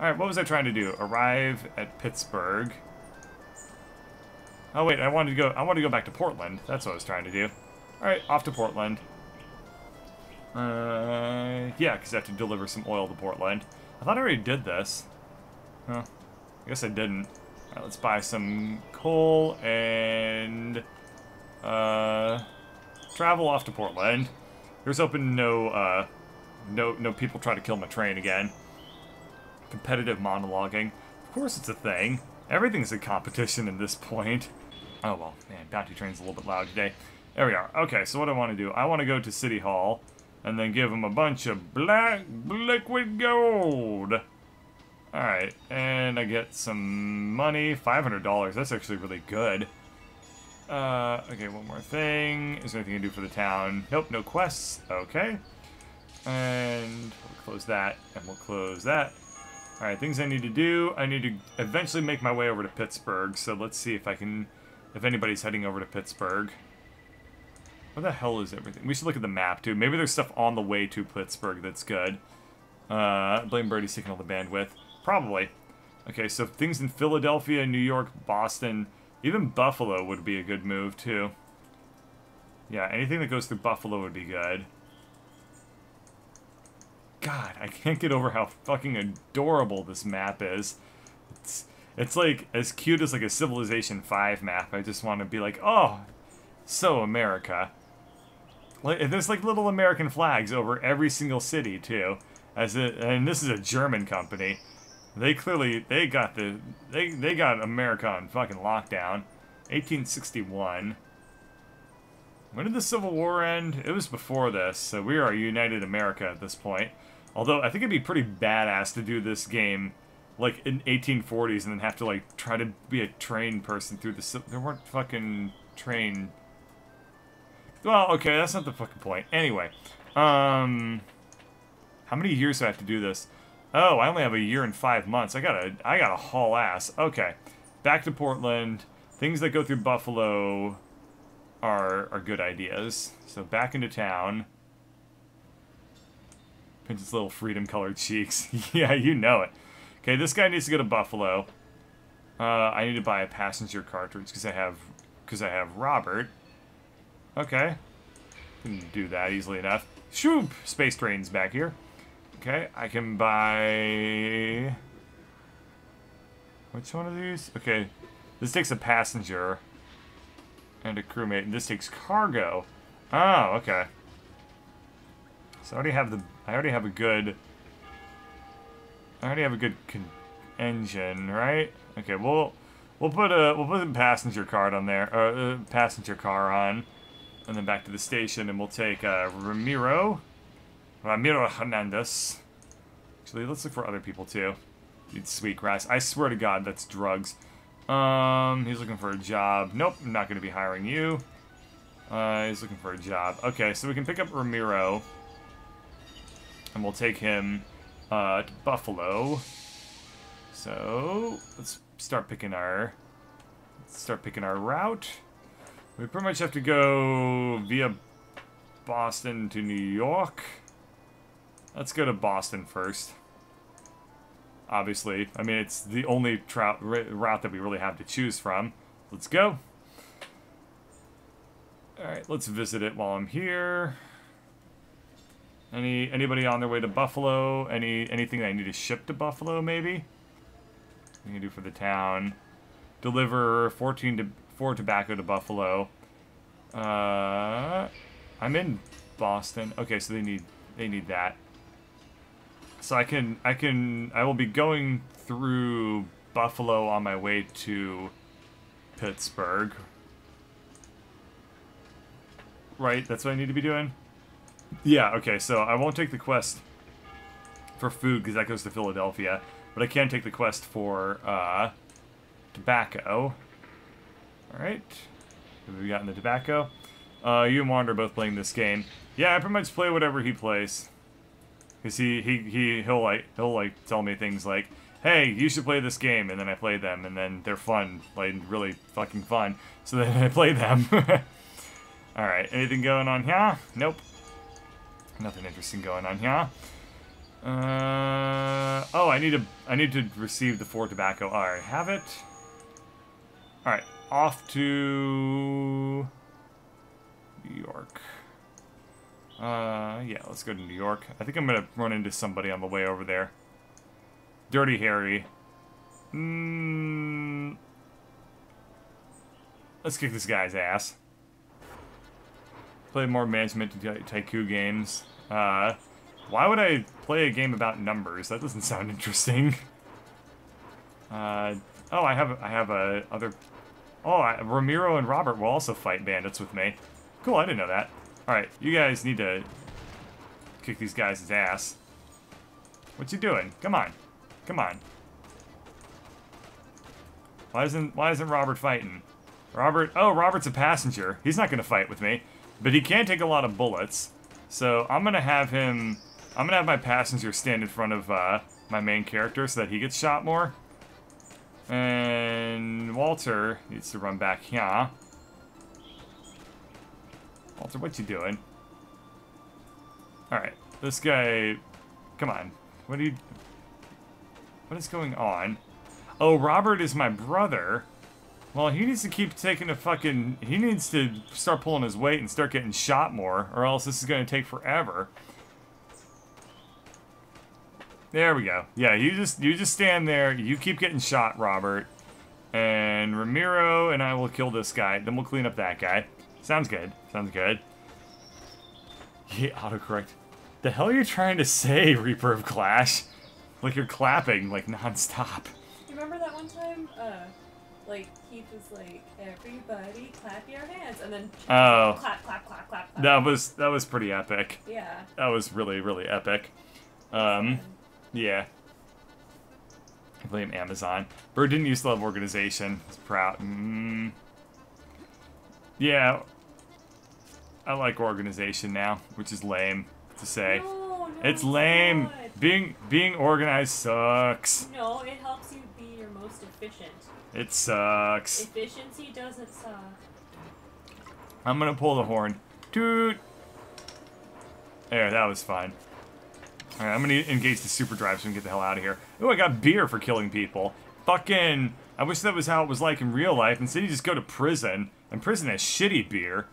Alright, what was I trying to do? Arrive at Pittsburgh. Oh wait, I wanted to go back to Portland. That's what I was trying to do. Alright, off to Portland. Yeah, because I have to deliver some oil to Portland. I thought I already did this. Huh. I guess I didn't. Alright, let's buy some coal and travel off to Portland. Here's hoping no people try to kill my train again. Competitive monologuing. Of course it's a thing. Everything's a competition at this point. Oh well, man, Bounty Train's a little bit loud today. There we are. Okay, so what do I want to do? I want to go to City Hall and then give them a bunch of black liquid gold. Alright, and I get some money. $500, that's actually really good. Okay, one more thing. Is there anything I can do for the town? Nope, no quests. Okay. And we'll close that, and we'll close that. Alright, things I need to do. I need to eventually make my way over to Pittsburgh, so let's see if I can... if anybody's heading over to Pittsburgh. Where the hell is everything? We should look at the map, too. Maybe there's stuff on the way to Pittsburgh that's good. Blame Birdie's taking all the bandwidth. Probably. Okay, so things in Philadelphia, New York, Boston, even Buffalo would be a good move, too. Yeah, anything that goes through Buffalo would be good. God, I can't get over how fucking adorable this map is. It's like as cute as like a Civilization V map. I just want to be like, oh, so America. Like, there's like little American flags over every single city too. And this is a German company. They clearly they got America on fucking lockdown. 1861. When did the Civil War end? It was before this, so we are United America at this point. Although, I think it'd be pretty badass to do this game, like, in 1840s and then have to, like, try to be a train person through the... There weren't fucking train... Well, okay, that's not the fucking point. Anyway, how many years do I have to do this? Oh, I only have a year and 5 months. I gotta haul ass. Okay, back to Portland. Things that go through Buffalo... Are good ideas. So back into town. Pinch its little freedom-colored cheeks. Yeah, you know it. Okay, this guy needs to go to Buffalo. I need to buy a passenger cartridge because I have Robert. Okay, can do that easily enough. Shoop! Space train's back here. Okay, I can buy. Which one of these? Okay, this takes a passenger. And a crewmate, and this takes cargo. Oh, okay. So I already have a good engine, right? Okay, we'll put a passenger card on there, passenger car on, and then back to the station, and we'll take Ramiro Hernandez. Actually, let's look for other people too. Dude, Sweetgrass. I swear to God, that's drugs. He's looking for a job. Nope, I'm not going to be hiring you. He's looking for a job. Okay, so we can pick up Ramiro. And we'll take him, to Buffalo. So, let's start picking our route. We pretty much have to go via Boston to New York. Let's go to Boston first. Obviously, I mean, it's the only route that we really have to choose from. Let's go. Alright, let's visit it while I'm here. Anybody on their way to Buffalo? Anything that I need to ship to Buffalo, maybe? What can you do for the town? Deliver 4 tobacco to Buffalo. I'm in Boston. Okay, so they need that. So I will be going through Buffalo on my way to Pittsburgh. Right, that's what I need to be doing? Yeah, okay, so I won't take the quest for food because that goes to Philadelphia, but I can take the quest for, tobacco. Alright, what have we gotten the tobacco? You and Wander are both playing this game. Yeah, I pretty much play whatever he plays. Cause he'll tell me things like, hey, you should play this game, and then I play them, and then they're fun, like really fucking fun. So then I play them. All right, anything going on here? Nope. Nothing interesting going on here. Oh, I need to receive the 4 tobacco. All right, have it. All right, off to New York. Yeah, let's go to New York. I think I'm gonna run into somebody on the way over there. Dirty Harry. Let's kick this guy's ass. Play more management tycoon games. Why would I play a game about numbers? That doesn't sound interesting. Oh, I have a other. Oh, Ramiro and Robert will also fight bandits with me. Cool, I didn't know that. All right, you guys need to kick these guys' ass. What you doing? Come on, come on. Why isn't Robert fighting? Robert. Oh, Robert's a passenger. He's not gonna fight with me, but he can take a lot of bullets. So I'm gonna have him. I'm gonna have my passenger stand in front of my main character so that he gets shot more. And Walter needs to run back here. Walter, what you doing? All right, this guy. Come on. What are you? What is going on? Oh, Robert is my brother. Well, he needs to keep taking a fucking... He needs to start pulling his weight and start getting shot more, or else this is going to take forever. There we go. Yeah, you just stand there. You keep getting shot, Robert. And Ramiro and I will kill this guy. Then we'll clean up that guy. Sounds good. Sounds good. Yeah, autocorrect. The hell are you trying to say, Reaper of Clash? Like, you're clapping, like, nonstop. You remember that one time, like, Keith was like, everybody clap your hands, and then oh, clap, clap, clap, clap, clap. That was pretty epic. Yeah. That was really, really epic. Yeah. I blame Amazon. Bird didn't use to love organization. It's proud. Yeah. I like organization now, which is lame to say. No, no, it's lame. Not. Being organized sucks. No, it helps you be your most efficient. It sucks. Efficiency doesn't suck. I'm gonna pull the horn. Toot! There, that was fun. Alright, I'm gonna engage the super drive so we can get the hell out of here. Ooh, I got beer for killing people. Fucking... I wish that was how it was like in real life. Instead you just go to prison. And prison has shitty beer.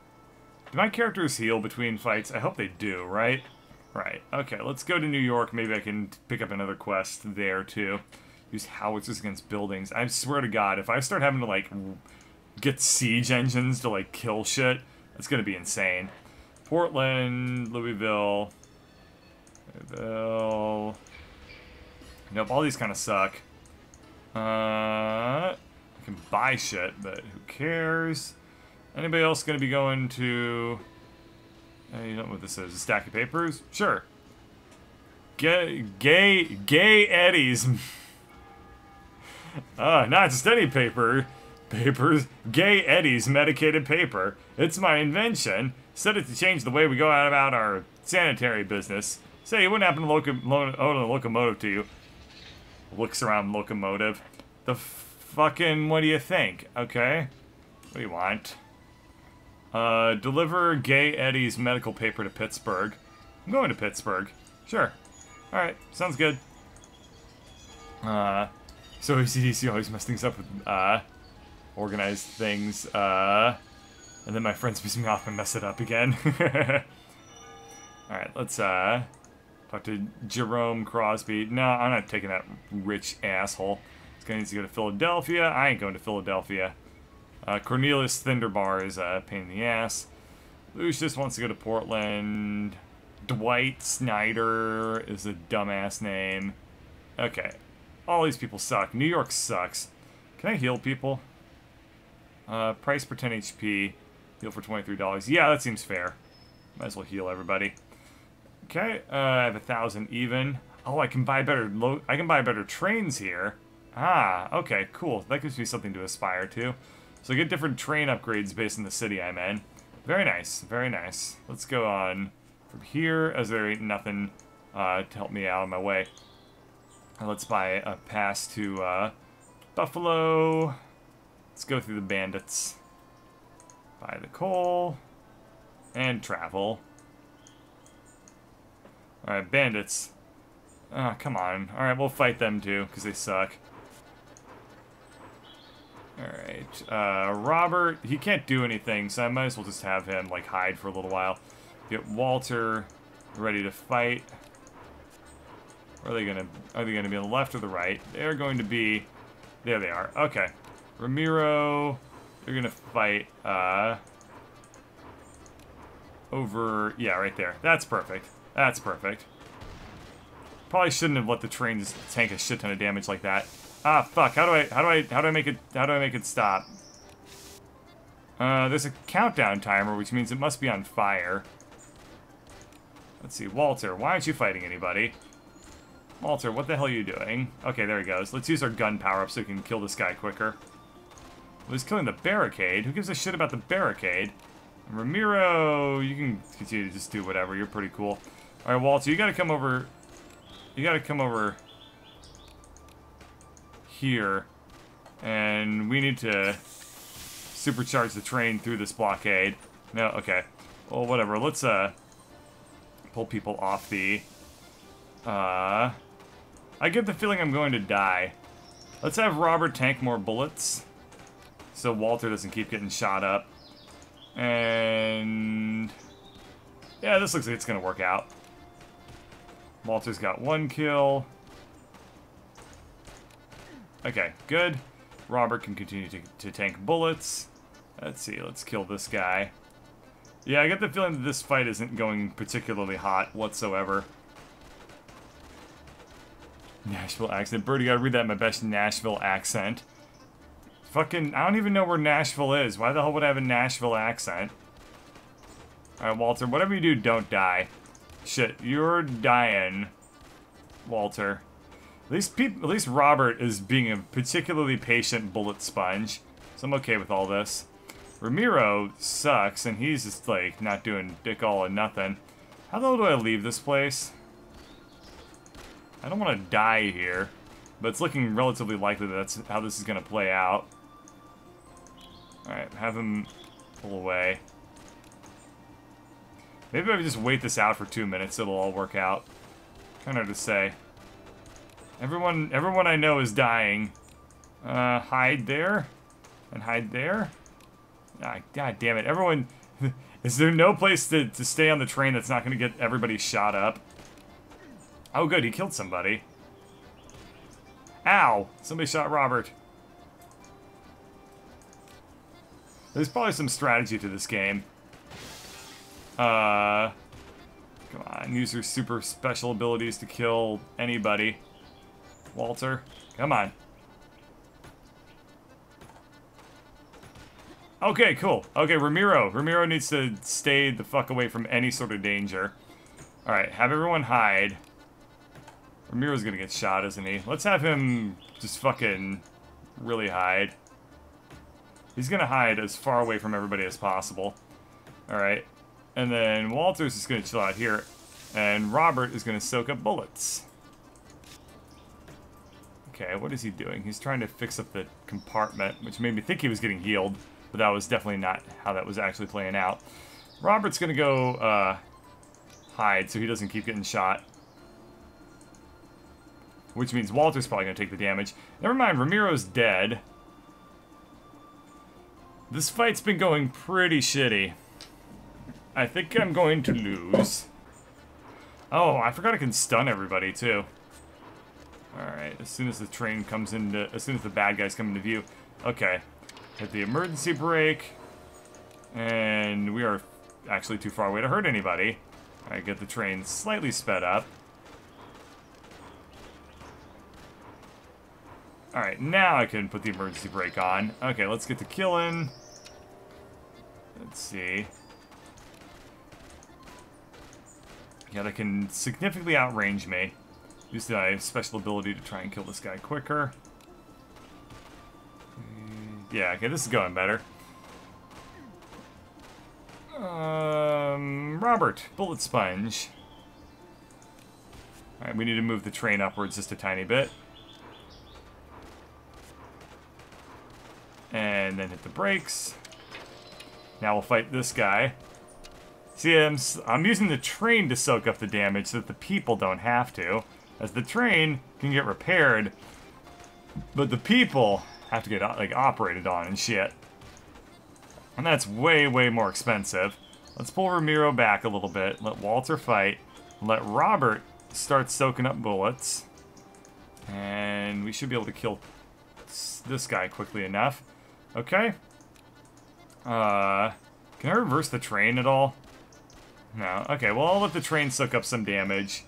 Do my characters heal between fights? I hope they do, right? Right. Okay, let's go to New York. Maybe I can pick up another quest there, too. Use howitzers against buildings. I swear to God, if I start having to, like, get siege engines to, like, kill shit, that's gonna be insane. Portland, Louisville. Louisville. Nope, all these kind of suck. I can buy shit, but who cares? Anybody else gonna be going to... you don't know what this is. A stack of papers? Sure. Gay Eddie's... not just any papers, Gay Eddie's medicated paper. It's my invention. Set it to change the way we go out about our sanitary business. Say it wouldn't happen to own a locomotive to you. Looks around locomotive. The fucking, what do you think? Okay. What do you want? Deliver Gay Eddie's medical paper to Pittsburgh. I'm going to Pittsburgh. Sure. Alright, sounds good. So ACDC always mess things up with, organized things, and then my friends piss me off and mess it up again. Alright, let's, talk to Jerome Crosby. No, I'm not taking that rich asshole. He's gonna need to go to Philadelphia. I ain't going to Philadelphia. Cornelius Thunderbar is a pain in the ass. Lucius wants to go to Portland. Dwight Snyder is a dumbass name. Okay. All these people suck. New York sucks. Can I heal people? Price per 10 HP. Heal for $23. Yeah, that seems fair. Might as well heal everybody. Okay, I have 1,000 even. Oh, I can buy better. I can buy better trains here. Ah, okay, cool. That gives me something to aspire to. So I get different train upgrades based on the city I'm in. Very nice, very nice. Let's go on from here, as there ain't nothing to help me out on my way. Let's buy a pass to Buffalo. Let's go through the bandits. Buy the coal. And travel. Alright, bandits. Ah, oh, come on. Alright, we'll fight them too, because they suck. Alright, Robert, he can't do anything, so I might as well just have him, like, hide for a little while. Get Walter ready to fight. Are they gonna be on the left or the right? They're going to be... There they are. Okay. Ramiro, they're gonna fight, over... Yeah, right there. That's perfect. That's perfect. Probably shouldn't have let the train just tank a shit ton of damage like that. Ah, fuck, how do I make it stop? There's a countdown timer, which means it must be on fire. Let's see, Walter, why aren't you fighting anybody? Walter, what the hell are you doing? Okay, there he goes. Let's use our gun power-up so we can kill this guy quicker. Well, he's killing the barricade. Who gives a shit about the barricade? Ramiro, you can continue to just do whatever. You're pretty cool. Alright, Walter, you gotta come over... You gotta come over... here, and we need to supercharge the train through this blockade. No, okay. Well, whatever. Let's pull people off the. I get the feeling I'm going to die. Let's have Robert tank more bullets, so Walter doesn't keep getting shot up. And yeah, this looks like it's gonna work out. Walter's got one kill. Okay, good. Robert can continue to tank bullets. Let's see, let's kill this guy. Yeah, I get the feeling that this fight isn't going particularly hot whatsoever. Nashville accent. Birdie, gotta read that in my best Nashville accent. Fucking, I don't even know where Nashville is. Why the hell would I have a Nashville accent? Alright, Walter, whatever you do, don't die. Shit, you're dying, Walter. At least Robert is being a particularly patient bullet sponge, so I'm okay with all this. Ramiro sucks, and he's just, like, not doing dick all and nothing. How the hell do I leave this place? I don't want to die here, but it's looking relatively likely that that's how this is going to play out. Alright, have him pull away. Maybe if I just wait this out for 2 minutes, it'll all work out. Kind of hard to say. Everyone I know is dying. Hide there. And hide there. Ah, god damn it. Everyone... Is there no place to stay on the train that's not going to get everybody shot up? Oh, good. He killed somebody. Ow! Somebody shot Robert. There's probably some strategy to this game. Come on. Use your super special abilities to kill anybody. Walter, come on. Okay, cool. Okay, Ramiro. Ramiro needs to stay the fuck away from any sort of danger. Alright, have everyone hide. Ramiro's gonna get shot, isn't he? Let's have him just fucking really hide. He's gonna hide as far away from everybody as possible. Alright. And then Walter's just gonna chill out here. And Robert is gonna soak up bullets. Okay, what is he doing? He's trying to fix up the compartment, which made me think he was getting healed, but that was definitely not how that was actually playing out. Robert's gonna go hide so he doesn't keep getting shot. Which means Walter's probably gonna take the damage. Never mind, Ramiro's dead. This fight's been going pretty shitty. I think I'm going to lose. Oh, I forgot I can stun everybody too. Alright, as soon as the bad guys come into view. Okay. Hit the emergency brake. And we are actually too far away to hurt anybody. Alright, get the train slightly sped up. Alright, now I can put the emergency brake on. Okay, let's get to killing. Let's see. Yeah, they can significantly outrange me. Use my special ability to try and kill this guy quicker. Yeah, okay, this is going better. Robert, bullet sponge. Alright, we need to move the train upwards just a tiny bit. And then hit the brakes. Now we'll fight this guy. See, I'm using the train to soak up the damage so that the people don't have to. as the train can get repaired, but the people have to get, like, operated on and shit. And that's way, way more expensive. Let's pull Ramiro back a little bit, let Walter fight, let Robert start soaking up bullets, and we should be able to kill this guy quickly enough. Okay. Can I reverse the train at all? No. Okay, well, I'll let the train soak up some damage,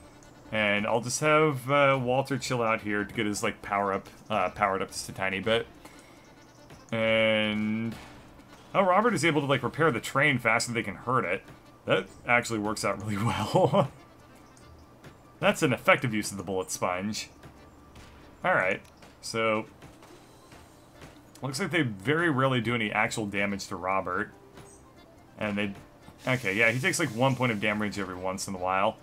and I'll just have Walter chill out here to get his, like, powered up just a tiny bit. And... oh, Robert is able to, like, repair the train faster than they can hurt it. That actually works out really well. That's an effective use of the bullet sponge. Alright, so... looks like they very rarely do any actual damage to Robert. And they... okay, yeah, he takes, like, 1 point of damage every once in a while.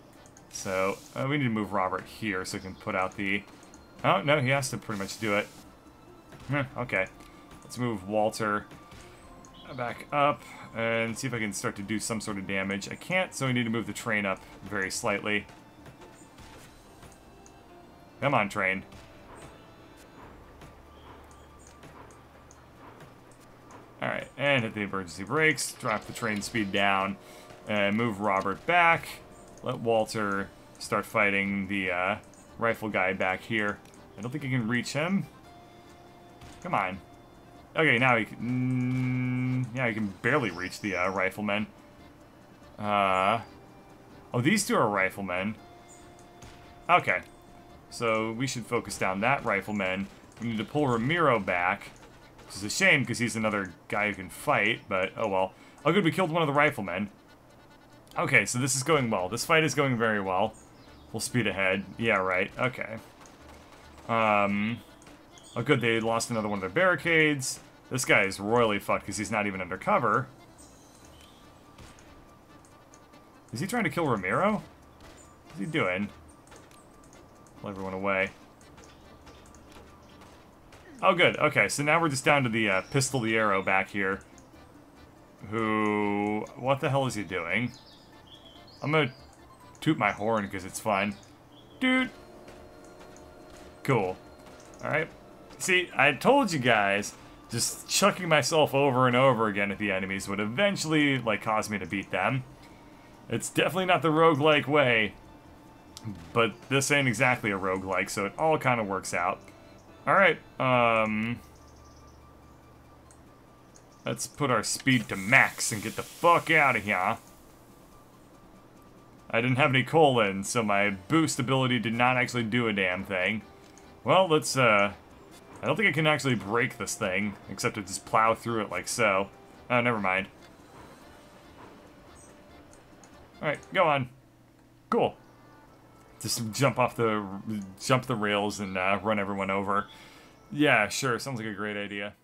So, we need to move Robert here so he can put out the... oh, no, he has to pretty much do it. Okay. Let's move Walter back up and see if I can start to do some sort of damage. I can't, so we need to move the train up very slightly. Come on, train. Alright, and hit the emergency brakes, drop the train speed down, and move Robert back. Let Walter start fighting the rifle guy back here. I don't think he can reach him. Come on. Okay, now he can... yeah, he can barely reach the riflemen. Oh, these two are riflemen. Okay. So we should focus down that rifleman. We need to pull Ramiro back. Which is a shame, because he's another guy who can fight, but oh well. Oh good, we killed one of the riflemen. Okay, so this is going well. This fight is going very well. We'll speed ahead. Yeah, right. Okay. Oh good, they lost another one of their barricades. This guy is royally fucked, because he's not even undercover. Is he trying to kill Ramiro? What's he doing? Pull everyone away. Oh good, okay, so now we're just down to the pistoliero back here. Who... what the hell is he doing? I'm gonna toot my horn because it's fun. Dude! Cool. Alright. See, I told you guys, just chucking myself over and over again at the enemies would eventually, like, cause me to beat them. It's definitely not the roguelike way, but this ain't exactly a roguelike, so it all kind of works out. Alright, let's put our speed to max and get the fuck out of here. I didn't have any coal in, so my boost ability did not actually do a damn thing. Well, let's, I don't think I can actually break this thing, except to just plow through it like so. Oh, never mind. Alright, go on. Cool. Just jump the rails and run everyone over. Yeah, sure, sounds like a great idea.